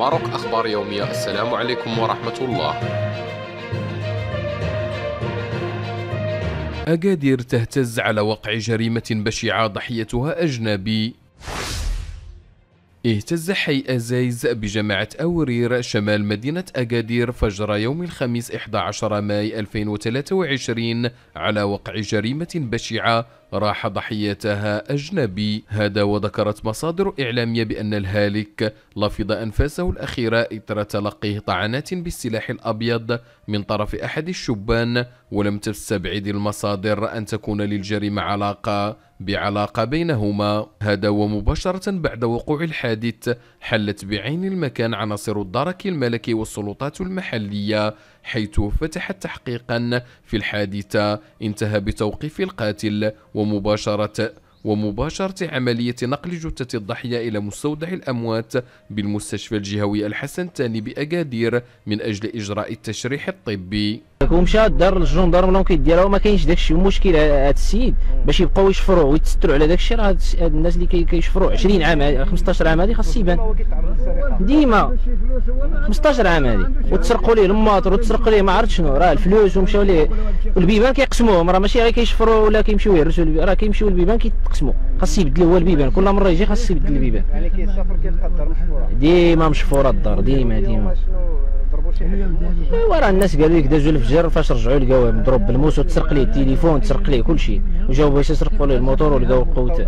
ماروك أخبار يومية. السلام عليكم ورحمة الله. أكادير تهتز على وقع جريمة بشعة ضحيتها أجنبي. اهتز حي أزايز بجماعة أورير شمال مدينة أكادير فجر يوم الخميس 11 ماي 2023 على وقع جريمة بشعة راح ضحيتها أجنبي. هذا وذكرت مصادر إعلامية بأن الهالك لفظ أنفاسه الأخيرة إثر تلقيه طعنات بالسلاح الأبيض من طرف أحد الشبان، ولم تستبعد المصادر أن تكون للجريمة بعلاقة بينهما. هذا ومباشرة بعد وقوع الحادث حلت بعين المكان عناصر الدرك الملكي والسلطات المحلية، حيث فتحت تحقيقا في الحادثة انتهى بتوقيف القاتل ومباشرة عملية نقل جثة الضحية إلى مستودع الأموات بالمستشفى الجهوي الحسن الثاني بأكادير من أجل إجراء التشريح الطبي. ومشى دار الجندر ولاو كيديرها وما كاينش داكشي مشكل. هاد السيد باش يبقاو يشفروه ويتستروا على داكشي، راه هاد الناس اللي كيشفروه 20 عام 15 عام هادي خاص يبان ديما 15 عام هادي، وتسرقوا ليه الماطر وتسرقوا ليه ما عرفت شنو، راه الفلوس ومشاو ليه البيبان كيقسموهم، راه ماشي غير كيشفروه ولا كيمشيو يهرسوا، راه كيمشيو البيبان كيتقسموا، خاص يبدل هو البيبان كل مره يجي خاص يبدل البيبان. يعني كيسافر كيلقى الدار مشفوره ديما مشفوره الدار ديما. ايوا راه الناس قالوا لك دازوا الفجر فاش رجعوا لقاوه مضروب بالموس وتسرق ليه التليفون تسرق ليه كلشي، وجاوا باش يسرقوا ليه الموتور ولقاو قوته.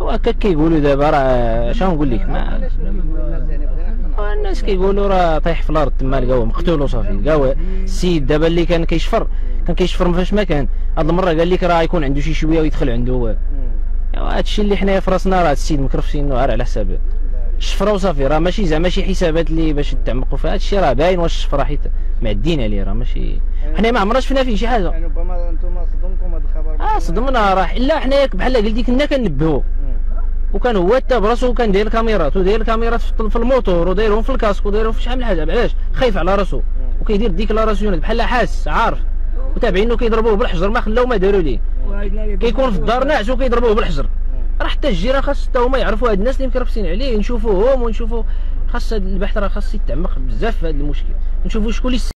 وهكا كيقولوا دابا راه شنو نقول لك، الناس كيقولوا راه طايح في الارض تما لقاوه مقتول وصافي. لقاوه السيد دابا اللي كان كيشفر فاش ما كان، هاد المره قال لك راه يكون عنده شي شويه ويدخل عنده. هادشي اللي حنايا في راسنا راه السيد مكرفسينو غير على حسابه الشفره وصافي، راه ماشي زعما شي حسابات اللي باش تعمقوا فيها. هادشي راه باين واش الشفره حيت معدين عليه، راه ماشي حنا ما عمرنا شفنا فيه شي حاجه. يعني ربما انتم صدمكم هذا الخبر. صدمنا راه الا حنايا بحال قلتي كنا كنبهوا، وكان هو حتى براسو كان داير الكاميرات وداير الكاميرات في الموتور ودايرهم في الكاسك ودايرهم في شحال من حاجه. علاش خايف على راسو وكيدير ديكلاراسيون بحال حاس عارف، وتابعينه كيضربوه بالحجر ما خلاو ما داروا ليه، كيكون في الدار ناعس وكيضربوه بالحجر. راه حتى الجيران خاص حتى هما يعرفوا هاد الناس اللي مكرفسين عليه، نشوفوهم ونشوفوا خاص هاد البحث راه خاص يتعمق بزاف في هاد المشكل، نشوفوا شكون اللي